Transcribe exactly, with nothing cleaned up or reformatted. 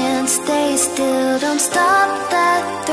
Can't stay still, don't stop that